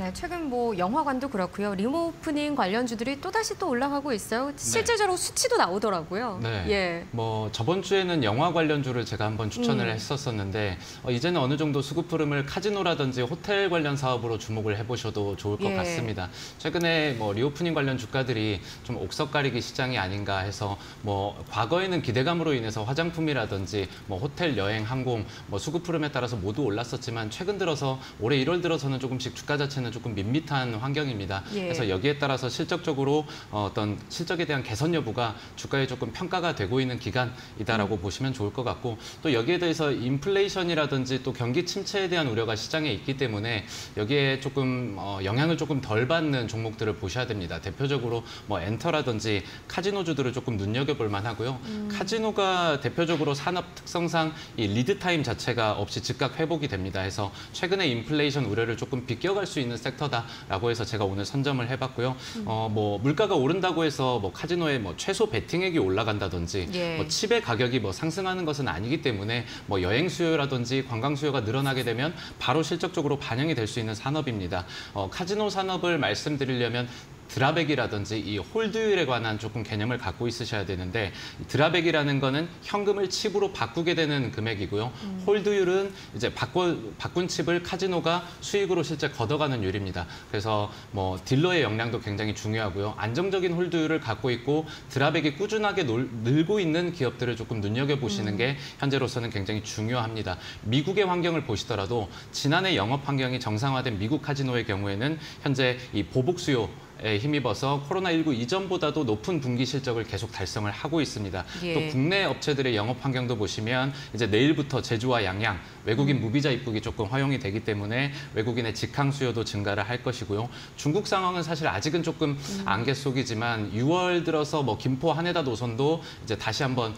네, 최근 뭐 영화관도 그렇고요. 리모프닝 관련주들이 또다시 또 올라가고 있어요. 실제적으로 네. 수치도 나오더라고요. 네. 예. 뭐 저번 주에는 영화 관련주를 제가 한번 추천을 했었었는데 이제는 어느 정도 수급 흐름을 카지노라든지 호텔 관련 사업으로 주목을 해보셔도 좋을 것 예. 같습니다. 최근에 뭐 리오프닝 관련 주가들이 좀 옥석 가리기 시장이 아닌가 해서 뭐 과거에는 기대감으로 인해서 화장품이라든지 뭐 호텔, 여행, 항공, 뭐 수급 흐름에 따라서 모두 올랐었지만 최근 들어서 올해 1월 들어서는 조금씩 주가 자체는 조금 밋밋한 환경입니다. 예. 그래서 여기에 따라서 실적적으로 어떤 실적에 대한 개선 여부가 주가에 조금 평가가 되고 있는 기간이다라고 보시면 좋을 것 같고 또 여기에 대해서 인플레이션이라든지 또 경기 침체에 대한 우려가 시장에 있기 때문에 여기에 조금 영향을 조금 덜 받는 종목들을 보셔야 됩니다. 대표적으로 뭐 엔터라든지 카지노주들을 조금 눈여겨볼 만하고요. 카지노가 대표적으로 산업 특성상 이 리드 타임 자체가 없이 즉각 회복이 됩니다. 해서 최근에 인플레이션 우려를 조금 비껴갈 수 있는 섹터다라고 해서 제가 오늘 선점을 해봤고요. 뭐 물가가 오른다고 해서 뭐 카지노의 뭐 최소 베팅액이 올라간다든지 예. 뭐 칩의 가격이 뭐 상승하는 것은 아니기 때문에 뭐 여행 수요라든지 관광 수요가 늘어나게 되면 바로 실적적으로 반영이 될 수 있는 산업입니다. 카지노 산업을 말씀드리려면 드라백이라든지 이 홀드율에 관한 조금 개념을 갖고 있으셔야 되는데 드라백이라는 거는 현금을 칩으로 바꾸게 되는 금액이고요. 홀드율은 이제 바꾼 칩을 카지노가 수익으로 실제 걷어가는 율입니다. 그래서 뭐 딜러의 역량도 굉장히 중요하고요. 안정적인 홀드율을 갖고 있고 드라백이 꾸준하게 늘고 있는 기업들을 조금 눈여겨보시는 게 현재로서는 굉장히 중요합니다. 미국의 환경을 보시더라도 지난해 영업 환경이 정상화된 미국 카지노의 경우에는 현재 이 보복 수요 힘입어서 코로나19 이전보다도 높은 분기 실적을 계속 달성을 하고 있습니다. 예. 또 국내 업체들의 영업 환경도 보시면 이제 내일부터 제주와 양양, 외국인 무비자 입국이 조금 허용이 되기 때문에 외국인의 직항 수요도 증가를 할 것이고요. 중국 상황은 사실 아직은 조금 안개 속이지만 6월 들어서 뭐 김포-하네다 노선도 이제 다시 한번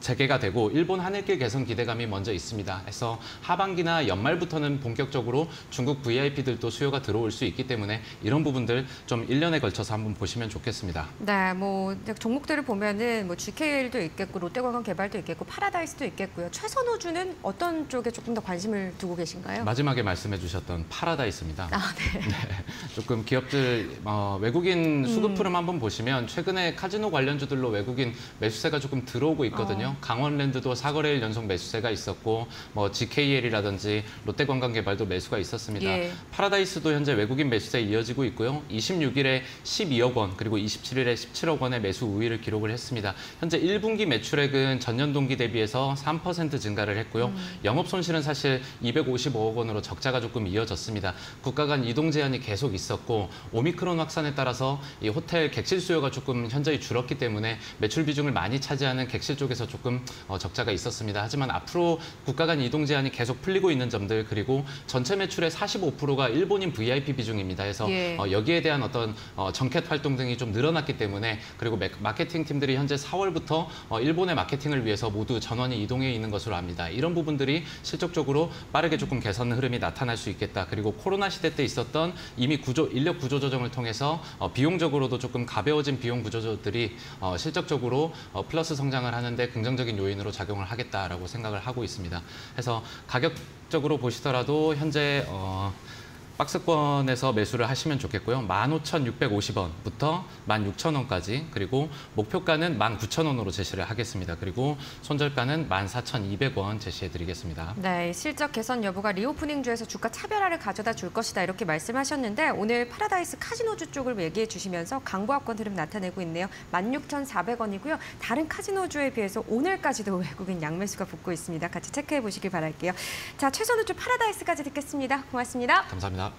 재개가 되고 일본 하늘길 개선 기대감이 먼저 있습니다. 그래서 하반기나 연말부터는 본격적으로 중국 VIP들도 수요가 들어올 수 있기 때문에 이런 부분들 좀 1년에 걸쳐서 한번 보시면 좋겠습니다. 네, 뭐 종목들을 보면은 뭐 GKL도 있겠고 롯데관광개발도 있겠고 파라다이스도 있겠고요. 최선호주는 어떤 쪽에 조금 더 관심을 두고 계신가요? 마지막에 말씀해주셨던 파라다이스입니다. 아, 네. 네. 조금 기업들 외국인 수급 흐름 한번 보시면 최근에 카지노 관련주들로 외국인 매수세가 조금 들어오고 있거든요. 강원랜드도 4거래일 연속 매수세가 있었고 뭐 GKL이라든지 롯데관광개발도 매수가 있었습니다. 예. 파라다이스도 현재 외국인 매수세 이어지고 있고요. 26일에 12억 원 그리고 27일에 17억 원의 매수 우위를 기록을 했습니다. 현재 1분기 매출액은 전년 동기 대비해서 3% 증가를 했고요. 영업 손실은 사실 255억 원으로 적자가 조금 이어졌습니다. 국가 간 이동 제한이 계속 있었고 오미크론 확산에 따라서 이 호텔 객실 수요가 조금 현저히 줄었기 때문에 매출 비중을 많이 차지하는 객실 쪽에서 조금 적자가 있었습니다. 하지만 앞으로 국가 간 이동 제한이 계속 풀리고 있는 점들 그리고 전체 매출의 45%가 일본인 VIP 비중입니다. 그래서 예. 여기에 대한 어떤 정켓 활동 등이 좀 늘어났기 때문에 그리고 마케팅 팀들이 현재 4월부터 일본의 마케팅을 위해서 모두 전원이 이동해 있는 것으로 압니다. 이런 부분들이 실적적으로 빠르게 조금 개선 흐름이 나타날 수 있겠다. 그리고 코로나 시대 때 있었던 이미 인력 구조 조정을 통해서 비용적으로도 조금 가벼워진 비용 구조조들이 실적적으로 플러스 성장을 하는데 긍정적인 요인으로 작용을 하겠다라고 생각을 하고 있습니다. 그래서 가격적으로 보시더라도 현재 박스권에서 매수를 하시면 좋겠고요. 15,650원부터 16,000원까지 그리고 목표가는 19,000원으로 제시를 하겠습니다. 그리고 손절가는 14,200원 제시해드리겠습니다. 네, 실적 개선 여부가 리오프닝주에서 주가 차별화를 가져다 줄 것이다 이렇게 말씀하셨는데 오늘 파라다이스 카지노주 쪽을 얘기해 주시면서 강보합권 흐름 나타내고 있네요. 16,400원이고요. 다른 카지노주에 비해서 오늘까지도 외국인 양매수가 붙고 있습니다. 같이 체크해 보시길 바랄게요. 자, 최선호주 파라다이스까지 듣겠습니다. 고맙습니다. 감사합니다.